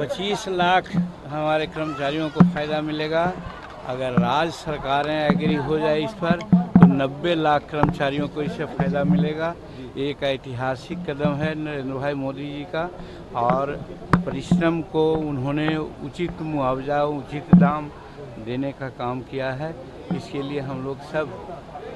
25 लाख हमारे कर्मचारियों को फ़ायदा मिलेगा। अगर राज्य सरकारें एग्री हो जाए इस पर तो 90 लाख कर्मचारियों को इससे फ़ायदा मिलेगा। एक ऐतिहासिक कदम है नरेंद्र भाई मोदी जी का, और परिश्रम को उन्होंने उचित मुआवजा उचित दाम देने का काम किया है। इसके लिए हम लोग सब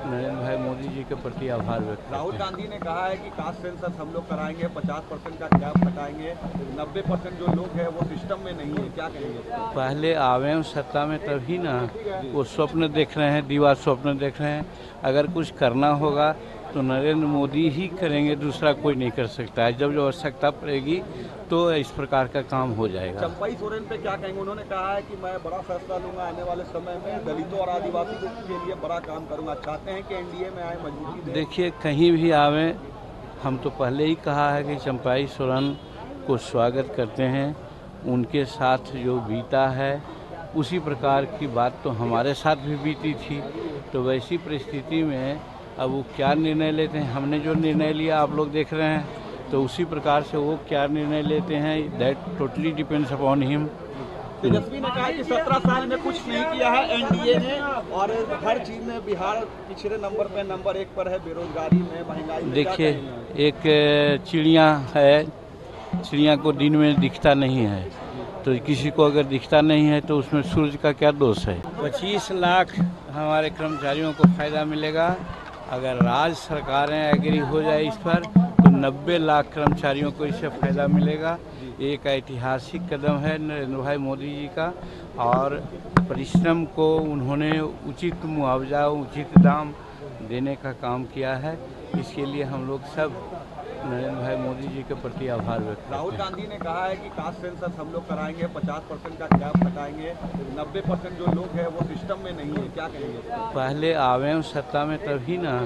नरेंद्र भाई मोदी जी के प्रति आभार व्यक्त करते हैं। राहुल गांधी ने कहा है कि कास्ट सेंसस हम लोग कराएंगे, 50% का गैप हटाएंगे, 90% जो लोग हैं वो सिस्टम में नहीं है। क्या कहेंगे? पहले आवे हम सत्ता में तभी ना, वो स्वप्न देख रहे हैं, दीवार स्वप्न देख रहे हैं। अगर कुछ करना होगा तो नरेंद्र मोदी ही करेंगे, दूसरा कोई नहीं कर सकता है। जब आवश्यकता पड़ेगी तो इस प्रकार का काम हो जाएगा। चंपाई सोरेन पे क्या कहेंगे? उन्होंने कहा है कि मैं बड़ा फैसला लूंगा आने वाले समय में, दलितों और आदिवासियों के लिए बड़ा काम करूंगा। चाहते हैं कि एनडीए में आए मजबूती। देखिए कहीं भी आवे, हम तो पहले ही कहा है कि चंपाई सोरेन को स्वागत करते हैं। उनके साथ जो बीता है उसी प्रकार की बात तो हमारे साथ भी बीती थी, तो वैसी परिस्थिति में अब वो क्या निर्णय लेते हैं, हमने जो निर्णय लिया आप लोग देख रहे हैं, तो उसी प्रकार से वो क्या निर्णय लेते हैं, that totally depends upon him. Tejashwi ने कहा कि 17 साल में कुछ नहीं किया है एनडीए ने, और हर चीज़ में बिहार पिछड़े नंबर पे नंबर 1 पर है, बेरोजगारी में, महंगाई। देखिए एक चिड़िया है, चिड़िया को दिन में दिखता नहीं है, तो किसी को अगर दिखता नहीं है तो उसमें सूरज का क्या दोष है। 25 लाख हमारे कर्मचारियों को फ़ायदा मिलेगा। अगर राज्य सरकारें एग्री हो जाए इस पर तो 90 लाख कर्मचारियों को इससे फ़ायदा मिलेगा। एक ऐतिहासिक कदम है नरेंद्र भाई मोदी जी का, और परिश्रम को उन्होंने उचित मुआवजा उचित दाम देने का काम किया है। इसके लिए हम लोग सब नरेंद्र भाई मोदी जी के प्रति आभार व्यक्त करते हैं। राहुल गांधी ने कहा है कि कास्ट सेंसस हम लोग कराएंगे, 50% का गैप हटाएंगे, 90% जो लोग हैं वो सिस्टम में नहीं है। क्या कहेंगे? पहले आवे हम सत्ता में तभी ना,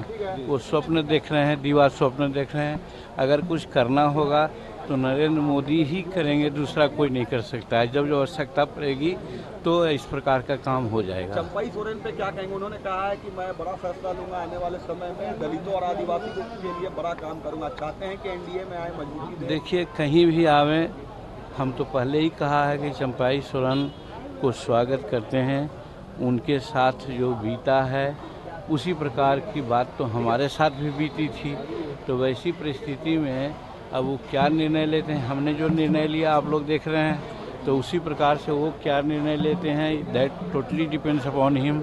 वो स्वप्न देख रहे हैं, दीवार स्वप्न देख रहे हैं। अगर कुछ करना होगा तो नरेंद्र मोदी ही करेंगे, दूसरा कोई नहीं कर सकता है। जब आवश्यकता पड़ेगी तो इस प्रकार का काम हो जाएगा। चंपाई सोरेन पे क्या कहेंगे? उन्होंने कहा है कि मैं बड़ा फैसला लूंगा आने वाले समय में, दलितों और आदिवासियों के लिए बड़ा काम करूंगा। चाहते हैं कि एनडीए में आए मजबूती। देखिए कहीं भी आवे, हम तो पहले ही कहा है कि चंपाई सोरेन को स्वागत करते हैं। उनके साथ जो बीता है उसी प्रकार की बात तो हमारे साथ भी बीती थी, तो वैसी परिस्थिति में अब वो क्या निर्णय लेते हैं, हमने जो निर्णय लिया आप लोग देख रहे हैं, तो उसी प्रकार से वो क्या निर्णय लेते हैं, that totally depends upon him.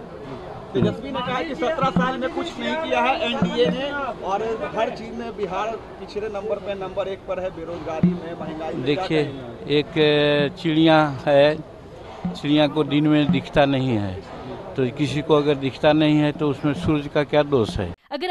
Tejashwi ने कहा कि 17 साल में कुछ नहीं किया है एनडीए ने, और हर चीज़ में बिहार पिछड़े नंबर पे नंबर 1 पर है, बेरोजगारी में, महंगाई। देखिए एक चिड़िया है, चिड़िया को दिन में दिखता नहीं है, तो किसी को अगर दिखता नहीं है तो उसमें सूरज का क्या दोष है। अगर